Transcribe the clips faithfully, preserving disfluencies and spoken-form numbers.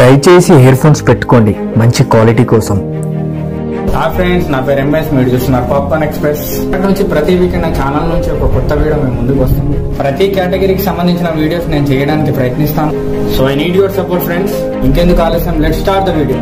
దయచేసి ear phones పెట్టుకోండి మంచి క్వాలిటీ కోసం. హాయ్ ఫ్రెండ్స్, నా పేరు ఎంఎస్. మీరు చూస్తున్నారు పాప్కార్న్ ఎక్స్ప్రెస్. ఇక్కడ నుంచి ప్రతి వీక్ నా ఛానల్ నుంచి ఒక కొత్త వీడియో మేము ముందుకు వస్తుంది. ప్రతి కేటగిరీకి సంబంధించిన వీడియోస్ నేను చేయడానికి ప్రయత్నిస్తాను. So I need your support friends. ఇంకెందుకు ఆలస్యం, let's start the video.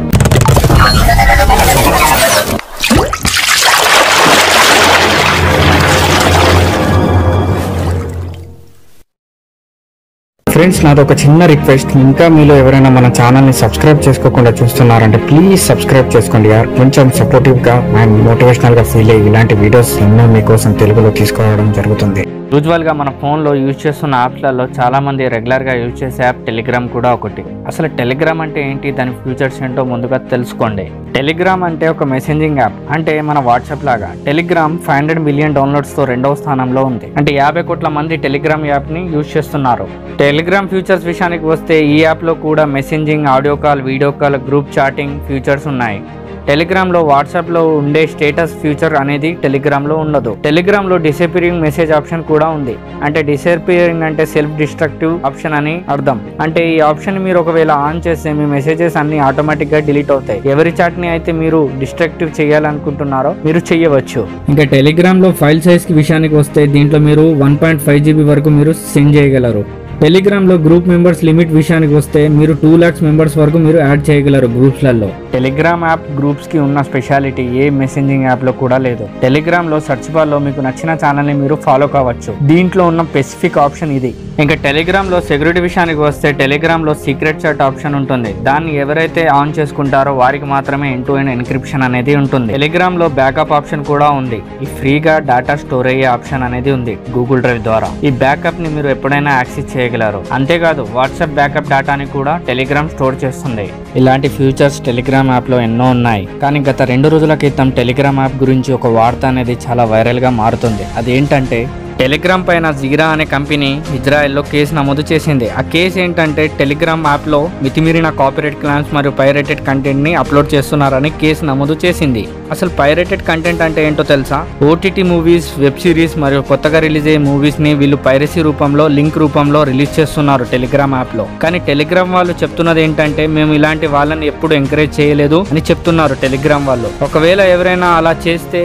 Friends, నాది ఒక చిన్న రిక్వెస్ట్. ఇంకా మీలో ఎవరైనా మన ఛానల్ని సబ్స్క్రైబ్ చేసుకోకుండా చూస్తున్నారంటే ప్లీజ్ సబ్స్క్రైబ్ చేసుకోండి యార్. కొంచెం సపోర్టివ్గా అండ్ మోటివేషనల్గా ఫీల్ అయ్యి ఇలాంటి వీడియోస్ ఎన్నో మీకోసం తెలుగులో తీసుకురావడం జరుగుతుంది. యూజువల్గా మన ఫోన్లో యూజ్ చేస్తున్న యాప్స్లలో చాలామంది రెగ్యులర్గా యూజ్ చేసే యాప్ టెలిగ్రామ్ కూడా ఒకటి. అసలు టెలిగ్రామ్ అంటే ఏంటి, దాని ఫ్యూచర్స్ ఏంటో ముందుగా తెలుసుకోండి. టెలిగ్రామ్ అంటే ఒక మెసేజింగ్ యాప్, అంటే మన వాట్సాప్ లాగా. టెలిగ్రామ్ ఫైవ్ హండ్రెడ్ మిలియన్ డౌన్లోడ్స్తో రెండవ స్థానంలో ఉంది. అంటే యాభై కోట్ల మంది టెలిగ్రామ్ యాప్ని యూజ్ చేస్తున్నారు. టెలిగ్రామ్ ఫ్యూచర్స్ విషయానికి వస్తే ఈ యాప్లో కూడా messaging, audio call, video call, group chatting futures ఉన్నాయి. టెలిగ్రామ్లో వాట్సాప్లో ఉండే స్టేటస్ ఫ్యూచర్ అనేది టెలిగ్రామ్లో ఉండదు. టెలిగ్రామ్లో డిసపియరింగ్ మెసేజ్ ఆప్షన్ కూడా ఉంది. అంటే డిసపియరింగ్ అంటే సెల్ఫ్ డిస్ట్రక్టివ్ ఆప్షన్ అని అర్థం. అంటే ఈ ఆప్షన్ మీరు ఒకవేళ ఆన్ చేస్తే మీ మెసేజెస్ అన్ని ఆటోమేటిక్గా డిలీట్ అవుతాయి. ఎవరి చాట్ని అయితే మీరు డిస్ట్రక్టివ్ చేయాలనుకుంటున్నారో మీరు చేయవచ్చు. ఇంకా టెలిగ్రామ్లో ఫైల్ సైజ్కి విషయానికి వస్తే దీంట్లో మీరు వన్ పాయింట్ ఫైవ్ జీబీ వరకు మీరు సెండ్ చేయగలరు. టెలిగ్రామ్లో గ్రూప్ మెంబర్స్ లిమిట్ విషయానికి వస్తే మీరు టూ ల్యాక్స్ మెంబర్స్ వరకు మీరు యాడ్ చేయగలరు గ్రూప్స్లలో. టెలిగ్రామ్ యాప్ గ్రూప్స్కి ఉన్న స్పెషాలిటీ ఏ మెసేజింగ్ యాప్లో కూడా లేదు. టెలిగ్రామ్లో సెర్చ్ బార్లో మీకు నచ్చిన ఛానల్ని మీరు ఫాలో కావచ్చు. దీంట్లో ఉన్న స్పెసిఫిక్ ఆప్షన్ ఇది. ఇంకా టెలిగ్రామ్లో సెక్యూరిటీ విషయానికి వస్తే టెలిగ్రామ్లో సీక్రెట్ చాట్ ఆప్షన్ ఉంటుంది. దాన్ని ఎవరైతే ఆన్ చేసుకుంటారో వారికి మాత్రమే ఎండ్ టు ఎండ్ ఎన్క్రిప్షన్ అనేది ఉంటుంది. టెలిగ్రామ్లో బ్యాకప్ ఆప్షన్ కూడా ఉంది. ఈ ఫ్రీగా డేటా స్టోర్ అయ్యే ఆప్షన్ అనేది ఉంది గూగుల్ డ్రైవ్ ద్వారా. ఈ బ్యాకప్ని మీరు ఎప్పుడైనా యాక్సెస్ చేయ అంతేకాదు వాట్సాప్ బ్యాకప్ డేటాని కూడా టెలిగ్రామ్ స్టోర్ చేస్తుంది. ఇలాంటి ఫ్యూచర్స్ టెలిగ్రామ్ యాప్లో ఎన్నో ఉన్నాయి. కానీ గత రెండు రోజుల క్రితం టెలిగ్రామ్ యాప్ గురించి ఒక వార్త అనేది చాలా వైరల్గా మారుతుంది. అదేంటంటే టెలిగ్రామ్ పైన జీరా అనే కంపెనీ ఇజ్రాయెల్లో కేసు నమోదు చేసింది. ఆ కేసు ఏంటంటే టెలిగ్రామ్ యాప్లో మితిమీరిన కాపీరైట్ క్లెయిమ్స్ మరియు పైరేటెడ్ కంటెంట్ని అప్లోడ్ చేస్తున్నారని కేసు నమోదు చేసింది. అసలు పైరేటెడ్ కంటెంట్ అంటే ఏంటో తెలుసా? ఓటీటీ మూవీస్, వెబ్ సిరీస్ మరియు కొత్తగా రిలీజ్ అయ్యే మూవీస్ని వీళ్ళు పైరసీ రూపంలో, లింక్ రూపంలో రిలీజ్ చేస్తున్నారు టెలిగ్రామ్ యాప్లో. కానీ టెలిగ్రామ్ వాళ్ళు చెప్తున్నది ఏంటంటే మేము ఇలాంటి వాళ్ళని ఎప్పుడు ఎంకరేజ్ చేయలేదు అని చెప్తున్నారు టెలిగ్రామ్ వాళ్ళు. ఒకవేళ ఎవరైనా అలా చేస్తే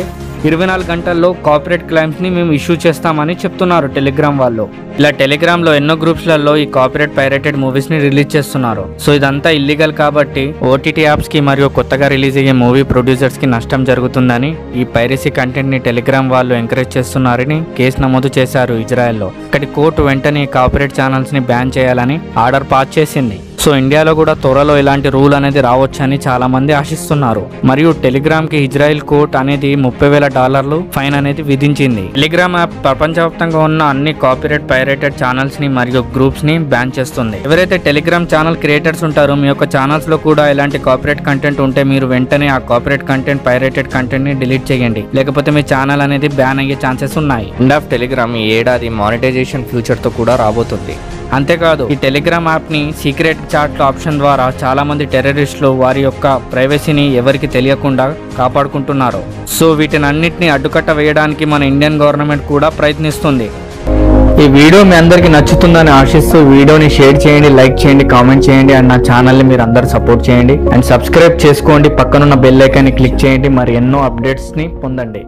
ఇరవై నాలుగు గంటల్లో కాపీరైట్ క్లెయిమ్స్ ని మేము ఇష్యూ చేస్తామని చెప్తున్నారు టెలిగ్రామ్ వాళ్ళు. ఇలా టెలిగ్రామ్ లో ఎన్నో గ్రూప్స్లలో ఈ కాపీరైట్ పైరేటెడ్ మూవీస్ ని రిలీజ్ చేస్తున్నారు. సో ఇదంతా ఇల్లీగల్ కాబట్టి ఓటీటీ యాప్స్ కి మరియు కొత్తగా రిలీజ్ అయ్యే మూవీ ప్రొడ్యూసర్స్ కి నష్టం జరుగుతుందని ఈ పైరసీ కంటెంట్ ని టెలిగ్రామ్ వాళ్ళు ఎంకరేజ్ చేస్తున్నారని కేసు నమోదు చేశారు ఇజ్రాయెల్లో. ఇక్కడి కోర్టు వెంటనే కాపీరైట్ ఛానల్స్ ని బ్యాన్ చేయాలని ఆర్డర్ పాస్ చేసింది. సో ఇండియాలో కూడా త్వరలో ఇలాంటి రూల్ అనేది రావచ్చని చాలా మంది ఆశిస్తున్నారు. మరియు టెలిగ్రామ్ కి ఇజ్రాయెల్ కోర్ట్ అనేది ముప్పై వేల డాలర్లు ఫైన్ అనేది విధించింది. టెలిగ్రామ్ యాప్ ప్రపంచవ్యాప్తంగా ఉన్న అన్ని కాపీరైట్ పైరేటెడ్ ఛానల్స్ ని మరియు గ్రూప్స్ ని బ్యాన్ చేస్తుంది. ఎవరైతే టెలిగ్రామ్ ఛానల్ క్రియేటర్స్ ఉంటారో మీ యొక్క ఛానల్స్ లో కూడా ఇలాంటి కాపీరైట్ కంటెంట్ ఉంటే మీరు వెంటనే ఆ కాపీరైట్ కంటెంట్, పైరేటెడ్ కంటెంట్ ని డిలీట్ చేయండి. లేకపోతే మీ ఛానల్ అనేది బ్యాన్ అయ్యే ఛాన్సెస్ ఉన్నాయి. ఎండ్ ఆఫ్ టెలిగ్రామ్ ఈ ఏడాది మానిటైజేషన్ ఫ్యూచర్ తో కూడా రాబోతుంది. అంతేకాదు ఈ టెలిగ్రామ్ యాప్ ని సీక్రెట్ చాట్ ఆప్షన్ ద్వారా చాలా మంది టెర్రరిస్టులు వారి యొక్క ప్రైవసీని ఎవరికి తెలియకుండా కాపాడుకుంటున్నారు. సో వీటిని అన్నిటిని అడ్డుకట్ట వేయడానికి మన ఇండియన్ గవర్నమెంట్ కూడా ప్రయత్నిస్తుంది. ఈ వీడియో మీ అందరికీ నచ్చుతుందని ఆశిస్తూ వీడియోని షేర్ చేయండి, లైక్ చేయండి, కామెంట్ చేయండి అండ్ నా ఛానల్ని మీరు అందరూ సపోర్ట్ చేయండి అండ్ సబ్స్క్రైబ్ చేసుకోండి. పక్కనున్న బెల్ ఐకాన్ని క్లిక్ చేయండి. మరి ఎన్నో అప్డేట్స్ని పొందండి.